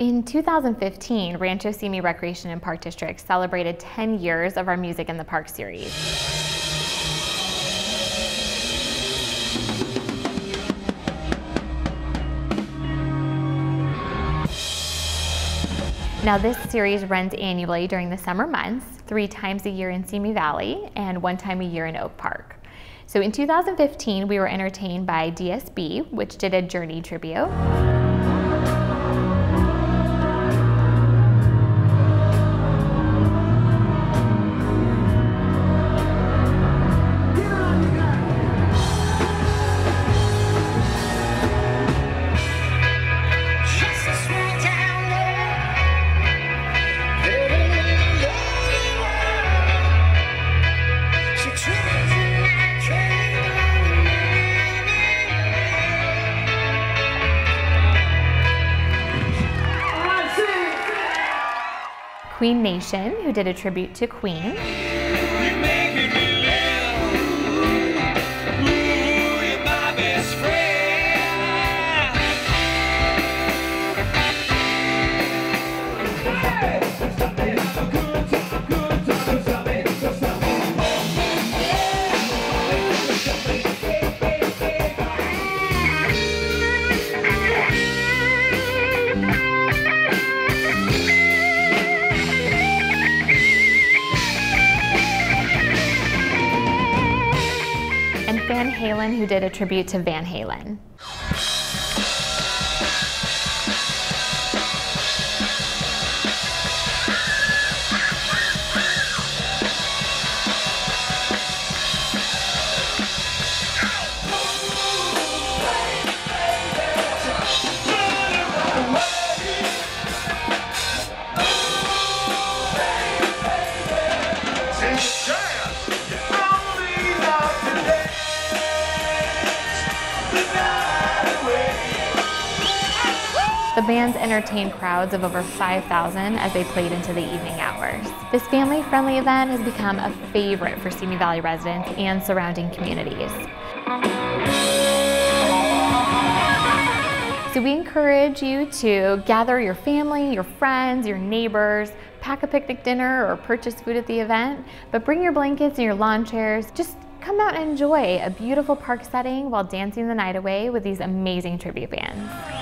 In 2015, Rancho Simi Recreation and Park District celebrated 10 years of our Music in the Park series. Now this series runs annually during the summer months, 3 times a year in Simi Valley and 1 time a year in Oak Park. So in 2015, we were entertained by DSB, which did a Journey tribute. Queen Nation, who did a tribute to Queen. Van Halen, who did a tribute to Van Halen. The bands entertained crowds of over 5,000 as they played into the evening hours. This family-friendly event has become a favorite for Simi Valley residents and surrounding communities. So we encourage you to gather your family, your friends, your neighbors, pack a picnic dinner or purchase food at the event, but bring your blankets and your lawn chairs. Just come out and enjoy a beautiful park setting while dancing the night away with these amazing tribute bands.